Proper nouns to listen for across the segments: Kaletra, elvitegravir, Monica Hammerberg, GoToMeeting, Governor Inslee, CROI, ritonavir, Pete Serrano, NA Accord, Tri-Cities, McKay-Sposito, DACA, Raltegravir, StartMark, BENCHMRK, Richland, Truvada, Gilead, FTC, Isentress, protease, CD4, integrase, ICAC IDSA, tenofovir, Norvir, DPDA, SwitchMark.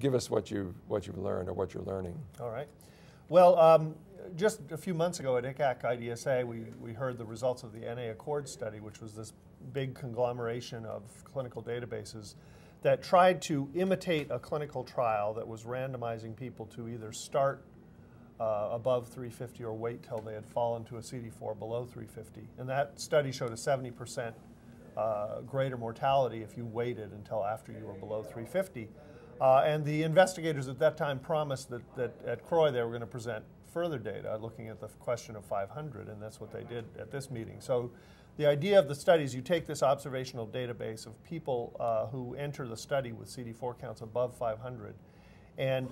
give us what you've learned or what you're learning. All right. Well, just a few months ago at ICAC IDSA, we heard the results of the NA Accord study, which was this big conglomeration of clinical databases that tried to imitate a clinical trial that was randomizing people to either start above 350 or wait till they had fallen to a CD4 below 350. And that study showed a 70% greater mortality if you waited until after you were below 350. And the investigators at that time promised that at CROI they were going to present further data looking at the question of 500, and that's what they did at this meeting. So the idea of the study is you take this observational database of people who enter the study with CD4 counts above 500, and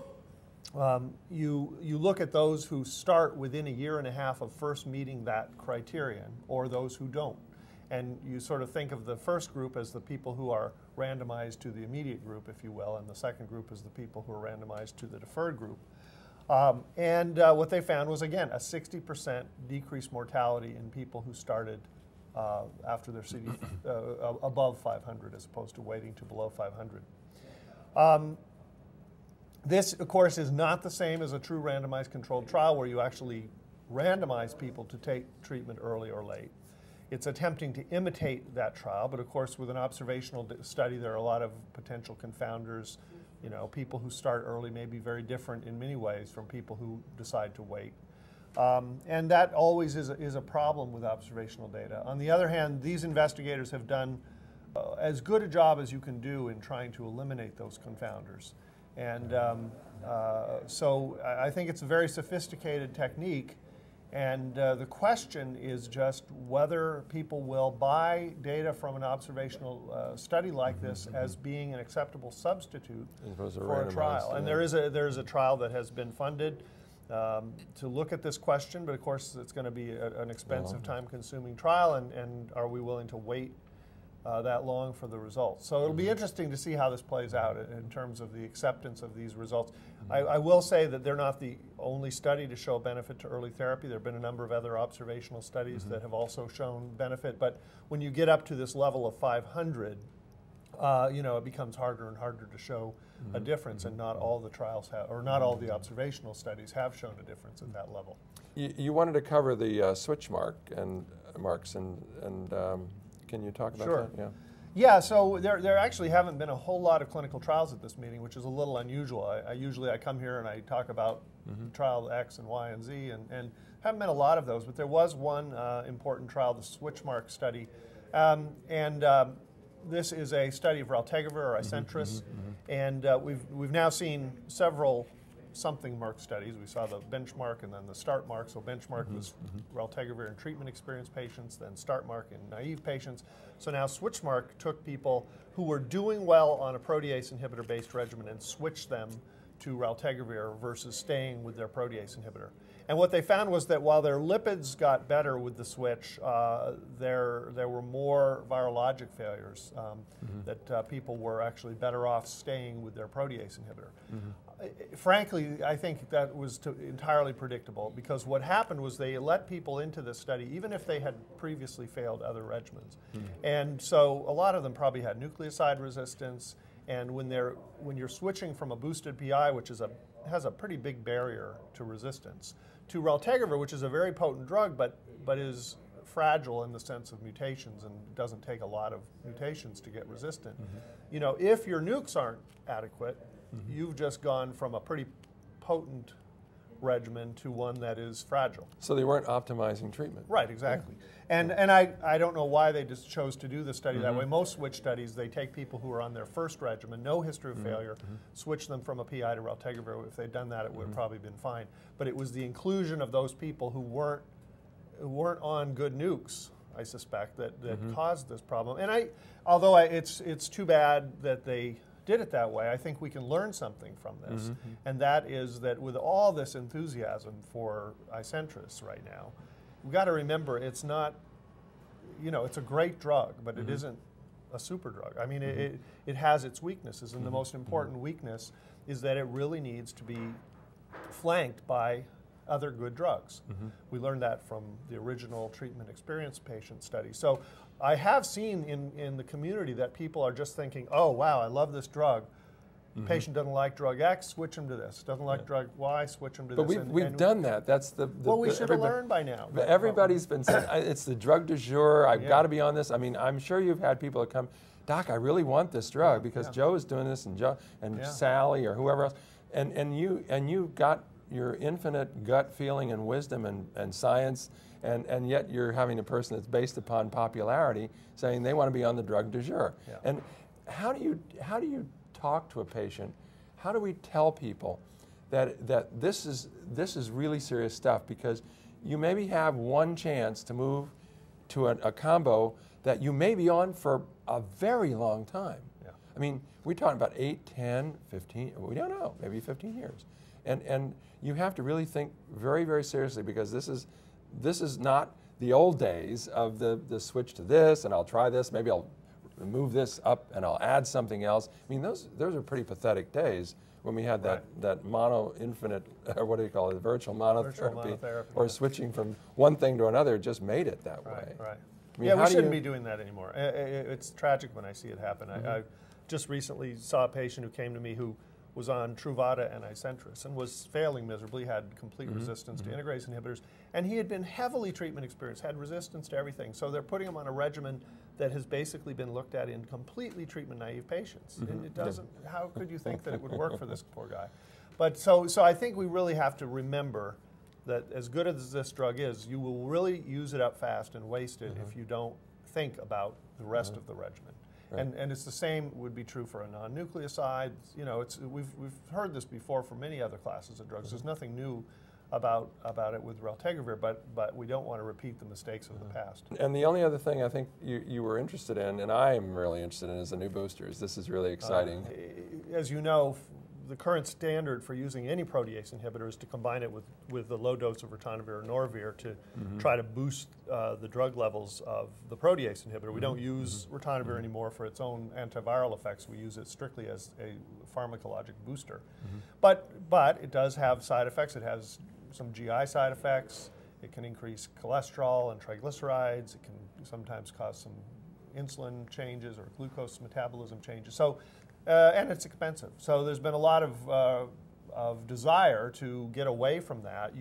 you look at those who start within a year and a half of first meeting that criterion, or those who don't. And you sort of think of the first group as the people who are randomized to the immediate group, if you will, and the second group is the people who are randomized to the deferred group. What they found was, again, a 60% decreased mortality in people who started after their CD above 500 as opposed to waiting to below 500. This, of course, is not the same as a true randomized controlled trial where you actually randomize people to take treatment early or late. It's attempting to imitate that trial, but of course with an observational study there are a lot of potential confounders. You know, people who start early may be very different in many ways from people who decide to wait. And that always is a problem with observational data. On the other hand, these investigators have done as good a job as you can do in trying to eliminate those confounders. And so I think it's a very sophisticated technique. And the question is just whether people will buy data from an observational study like this as being an acceptable substitute for a trial. And there is a trial that has been funded to look at this question, but of course it's going to be an expensive, time-consuming trial, and are we willing to wait that long for the results? So it'll be interesting to see how this plays out in terms of the acceptance of these results. I will say that they're not the only study to show benefit to early therapy. There have been a number of other observational studies that have also shown benefit, but when you get up to this level of 500, you know, it becomes harder and harder to show a difference, and not all the trials have, or not all the observational studies have shown a difference at that level. You wanted to cover the SwitchMark and marks and can you talk about that? Yeah. Yeah, so there actually haven't been a whole lot of clinical trials at this meeting, which is a little unusual. I usually come here and I talk about trial X and Y and Z, and haven't been a lot of those, but there was one important trial, the SwitchMark study. This is a study of Raltegravir or Isentress, and we've now seen several something-mark studies. We saw the BENCHMRK and then the StartMark. So BENCHMRK was Raltegravir in treatment-experienced patients, then StartMark in naive patients. So now SwitchMark took people who were doing well on a protease inhibitor-based regimen and switched them to Raltegravir versus staying with their protease inhibitor. And what they found was that while their lipids got better with the switch, there were more virologic failures, that people were actually better off staying with their protease inhibitor. Frankly, I think that was entirely predictable, because what happened was they let people into this study even if they had previously failed other regimens. And so a lot of them probably had nucleoside resistance, and when you're switching from a boosted PI, which is has a pretty big barrier to resistance, to Raltegravir, which is a very potent drug but is fragile in the sense of mutations and doesn't take a lot of mutations to get resistant. You know, if your nukes aren't adequate, you've just gone from a pretty potent regimen to one that is fragile. So they weren't optimizing treatment. Right, exactly. And I don't know why they just chose to do this study that way. Most switch studies, they take people who are on their first regimen, no history of failure, switch them from a PI to Raltegravir. If they'd done that, it would have probably been fine. But it was the inclusion of those people who weren't on good nukes, I suspect, that caused this problem. And although it's too bad that they did it that way, I think we can learn something from this, and that is that with all this enthusiasm for Isentress right now, we've got to remember it's not, you know, it's a great drug, but it isn't a super drug. I mean, it has its weaknesses, and the most important weakness is that it really needs to be flanked by other good drugs. We learned that from the original treatment experience patient study. So I have seen in the community that people are just thinking, oh, wow, I love this drug, Patient doesn't like drug X, switch them to this. Doesn't like drug Y, switch them to this. But we've done that. That's the well, we should have learned by now. But everybody's been saying, it's the drug du jour. I've got to be on this. I mean, I'm sure you've had people that come, Doc, I really want this drug because Joe is doing this and Joe and Sally or whoever else. And you got your infinite gut feeling and wisdom and science, and yet you're having a person that's based upon popularity saying they want to be on the drug du jour. And how do you talk to a patient? How do we tell people that this is really serious stuff? Because you maybe have one chance to move to a combo that you may be on for a very long time. I mean, we're talking about 8, 10, 15, we don't know, maybe 15 years. And you have to really think very, very seriously, because this is not the old days of the switch to this, and I'll try this, maybe I'll move this up and I'll add something else. I mean, those are pretty pathetic days when we had that mono infinite, or what do you call it, virtual monotherapy or switching from one thing to another just made it that way. Right. I mean, yeah, we shouldn't be doing that anymore. It's tragic when I see it happen. I just recently saw a patient who came to me who was on Truvada and Isentress and was failing miserably, had complete resistance to integrase inhibitors, and he had been heavily treatment experienced, had resistance to everything. So they're putting him on a regimen that has basically been looked at in completely treatment-naive patients. And it doesn't, how could you think that it would work for this poor guy? But so I think we really have to remember that as good as this drug is, you will really use it up fast and waste it if you don't think about the rest of the regimen. Right. And it's the same would be true for a non-nucleoside. You know, we've heard this before for many other classes of drugs. There's nothing new about it with Raltegravir, but we don't want to repeat the mistakes of the past. And the only other thing I think you were interested in, and I'm really interested in, is the new boosters. This is really exciting. As you know, the current standard for using any protease inhibitor is to combine it with the low dose of ritonavir or norvir to try to boost the drug levels of the protease inhibitor. We don't use ritonavir anymore for its own antiviral effects. We use it strictly as a pharmacologic booster. But it does have side effects. It has some GI side effects. It can increase cholesterol and triglycerides. It can sometimes cause some insulin changes or glucose metabolism changes. So. And it's expensive. So there's been a lot of desire to get away from that,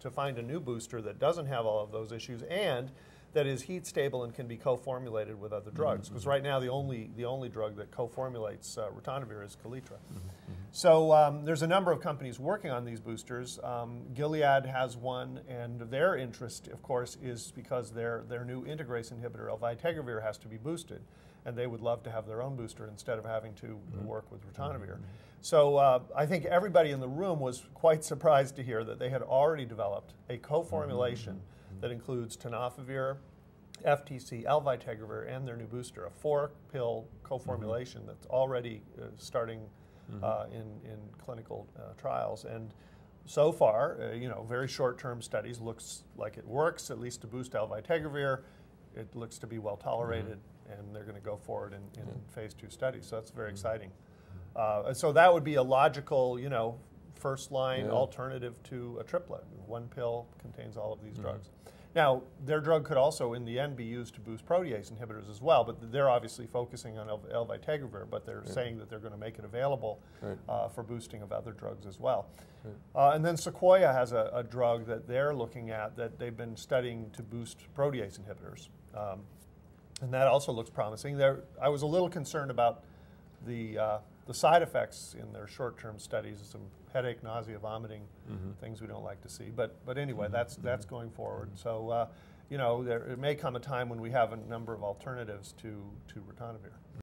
to find a new booster that doesn't have all of those issues and that is heat stable and can be co-formulated with other drugs. Because right now the only drug that co-formulates ritonavir is Kaletra. So there's a number of companies working on these boosters. Gilead has one, and their interest, of course, is because their new integrase inhibitor, elvitegravir, has to be boosted. And they would love to have their own booster instead of having to work with ritonavir. So I think everybody in the room was quite surprised to hear that they had already developed a co-formulation that includes tenofovir, FTC, elvitegravir, and their new booster, a 4-pill co-formulation that's already starting in clinical trials. And so far, you know, very short-term studies, looks like it works, at least to boost elvitegravir. It looks to be well-tolerated. And they're going to go forward in phase 2 studies. So that's very exciting. So that would be a logical, you know, first-line alternative to a triplet. One pill contains all of these drugs. Now, their drug could also, in the end, be used to boost protease inhibitors as well, but they're obviously focusing on elvitegravir, but they're saying that they're going to make it available for boosting of other drugs as well. And then Sequoia has a drug that they're looking at that they've been studying to boost protease inhibitors. And that also looks promising. I was a little concerned about the side effects in their short-term studies, some headache, nausea, vomiting, things we don't like to see. But anyway, that's going forward. So you know, it may come a time when we have a number of alternatives to ritonavir.